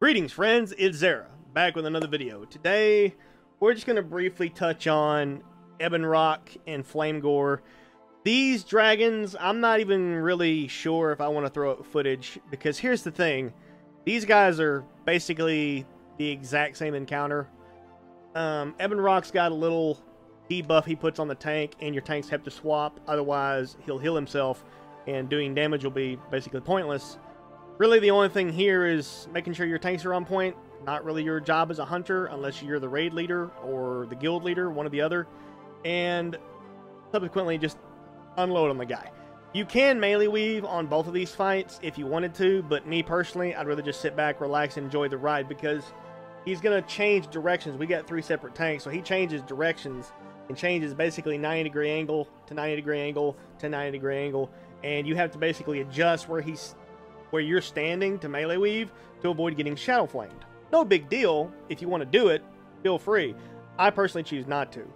Greetings friends, it's Zara, back with another video. Today, we're just going to briefly touch on Ebonroc and Flamegor. These dragons, I'm not even really sure if I want to throw up footage, because here's the thing. These guys are basically the exact same encounter. Ebonroc's got a little debuff he puts on the tank, and your tanks have to swap, otherwise he'll heal himself, and doing damage will be basically pointless. Really, the only thing here is making sure your tanks are on point. Not really your job as a hunter, unless you're the raid leader or the guild leader, one or the other. And subsequently, just unload on the guy. You can melee weave on both of these fights if you wanted to, but me personally, I'd rather just sit back, relax, and enjoy the ride, because he's going to change directions. We got three separate tanks, so he changes directions and changes basically 90-degree angle to 90-degree angle to 90-degree angle, and you have to basically adjust where he's... where you're standing to melee weave to avoid getting shadow flamed. No big deal. If you want to do it, feel free. I personally choose not to.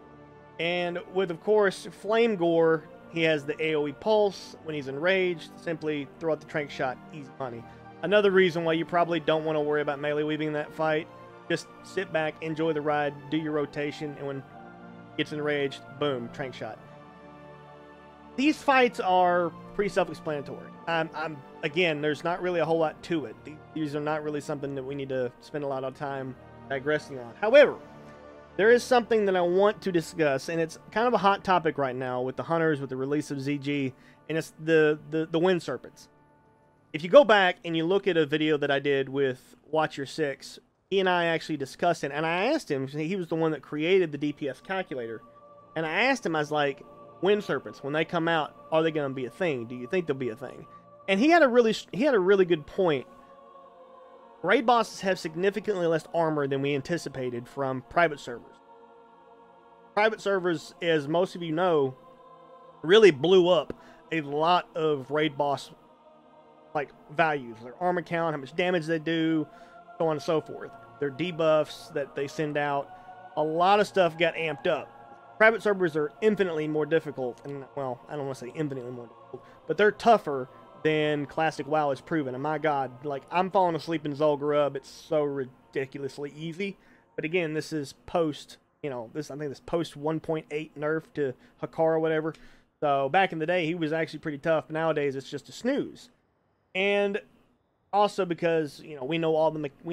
And with, of course, Flamegor, he has the AoE pulse. When he's enraged, simply throw out the trank shot, easy money. Another reason why you probably don't want to worry about melee weaving in that fight. Just sit back, enjoy the ride, do your rotation, and when he gets enraged, boom, trank shot. These fights are pretty self-explanatory. Again, there's not really a whole lot to it. These are not really something that we need to spend a lot of time digressing on. However, there is something that I want to discuss, and it's kind of a hot topic right now with the hunters, with the release of ZG, and it's the Wind Serpents. If you go back and you look at a video that I did with Watcher 6, he and I actually discussed it, and I asked him, he was the one that created the DPS calculator, and I asked him, I was like, Wind Serpents, when they come out, are they going to be a thing? Do you think they'll be a thing? And he had a really good point. Raid bosses have significantly less armor than we anticipated from private servers. Private servers, as most of you know, really blew up a lot of raid boss like values. Their armor count, how much damage they do, so on and so forth. Their debuffs that they send out. A lot of stuff got amped up. Private servers are infinitely more difficult, and, well, I don't want to say infinitely more difficult, but they're tougher than Classic WoW has proven, and my god, like, I'm falling asleep in Zul'Gurub, it's so ridiculously easy, but again, this is post, you know, I think this post 1.8 nerf to Hakkar or whatever, so back in the day, he was actually pretty tough, but nowadays, it's just a snooze, and also because, you know, we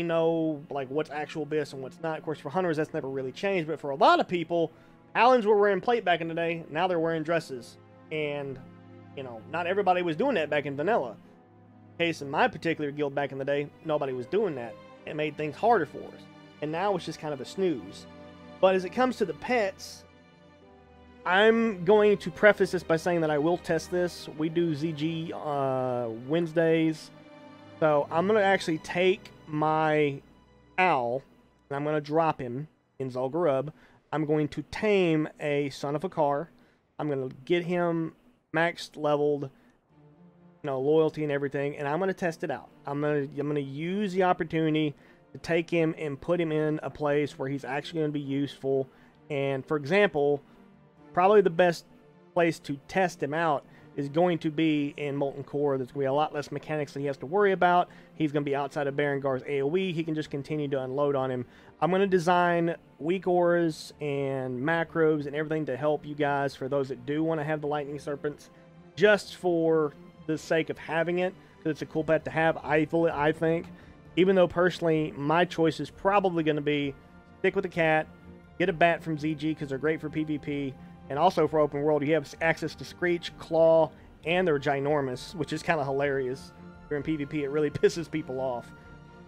know, like, what's actual BIS and what's not. Of course, for hunters, that's never really changed, but for a lot of people, Alans were wearing plate back in the day, now they're wearing dresses. And, you know, not everybody was doing that back in vanilla. In case in my particular guild back in the day, nobody was doing that. It made things harder for us. And now it's just kind of a snooze. But as it comes to the pets, I'm going to preface this by saying that I will test this. We do ZG Wednesdays. So I'm going to actually take my owl, and I'm going to drop him in Zul'Gurub. I'm going to tame a son of Hakkar. I'm going to get him maxed, leveled, you know, loyalty and everything, and I'm going to test it out. I'm going to use the opportunity to take him and put him in a place where he's actually going to be useful. And for example, probably the best place to test him out is going to be in Molten Core. There's going to be a lot less mechanics that he has to worry about. He's going to be outside of Berengar's AoE. He can just continue to unload on him. I'm going to design weak auras and macros and everything to help you guys, for those that do want to have the Lightning Serpents, just for the sake of having it, because it's a cool pet to have, I think. Even though, personally, my choice is probably going to be stick with a cat, get a bat from ZG, because they're great for PvP, and also for open world, you have access to Screech, Claw, and they're ginormous, which is kind of hilarious. During PvP, it really pisses people off.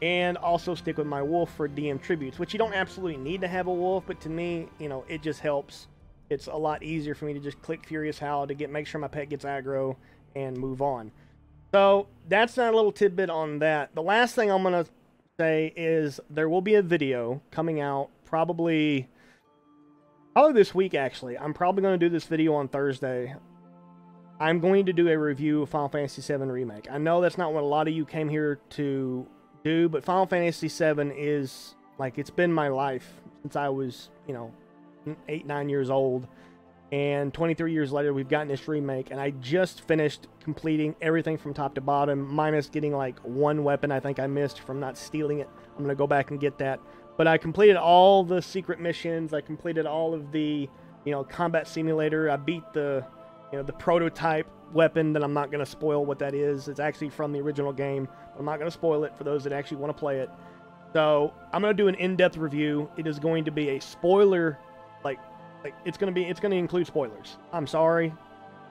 And also stick with my wolf for DM tributes, which you don't absolutely need to have a wolf, but to me, you know, it just helps. It's a lot easier for me to just click Furious Howl to make sure my pet gets aggro and move on. So that's not a little tidbit on that. The last thing I'm going to say is there will be a video coming out probably this week, actually. I'm probably going to do this video on Thursday. I'm going to do a review of Final Fantasy VII Remake. I know that's not what a lot of you came here to do, but Final Fantasy VII is, like, it's been my life since I was, you know, 8, 9 years old. And 23 years later, we've gotten this remake, and I just finished completing everything from top to bottom, minus getting like one weapon I think I missed from not stealing it. I'm going to go back and get that. But I completed all the secret missions. I completed all of the, you know, combat simulator. I beat the, you know, the prototype weapon that I'm not going to spoil what that is. It's actually from the original game. I'm not going to spoil it for those that actually want to play it. So I'm going to do an in-depth review. It is going to be a spoiler, like it's going to include spoilers. I'm sorry.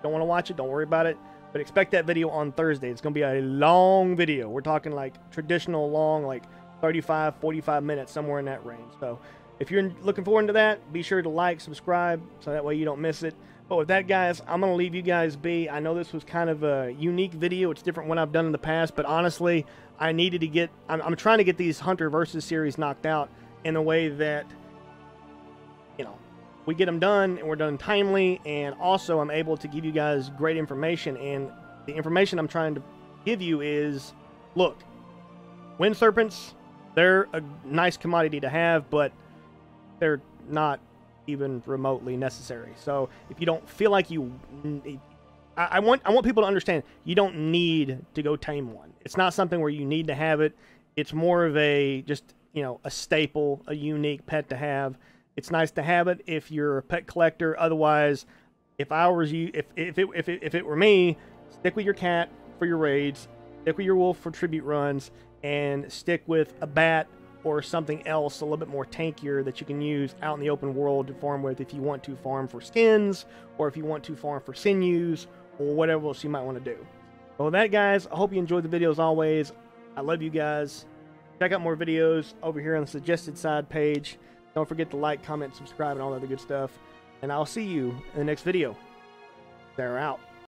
Don't want to watch it. Don't worry about it. But expect that video on Thursday. It's going to be a long video. We're talking like traditional long, like 35, 45 minutes, somewhere in that range. So if you're looking forward to that, be sure to like, subscribe, so that way you don't miss it. But with that, guys, I'm going to leave you guys be. I know this was kind of a unique video. It's different than what I've done in the past, but honestly, I needed to get... I'm trying to get these Hunter versus series knocked out in a way that, you know, we get them done, and we're done timely, and also I'm able to give you guys great information, and the information I'm trying to give you is, look, Wind Serpents, they're a nice commodity to have, but they're not even remotely necessary. So if you don't feel like you need, I want people to understand, you don't need to go tame one. It's not something where you need to have it. It's more of a, just, you know, a staple, a unique pet to have. It's nice to have it if you're a pet collector. Otherwise, if I was you, if it were me, stick with your cat for your raids, stick with your wolf for tribute runs, and stick with a bat or something else a little bit more tankier that you can use out in the open world to farm with, if you want to farm for skins, or if you want to farm for sinews, or whatever else you might want to do. Well, with that, guys, I hope you enjoyed the video as always. I love you guys. Check out more videos over here on the suggested side page. Don't forget to like, comment, subscribe, and all that other good stuff. And I'll see you in the next video. They're out.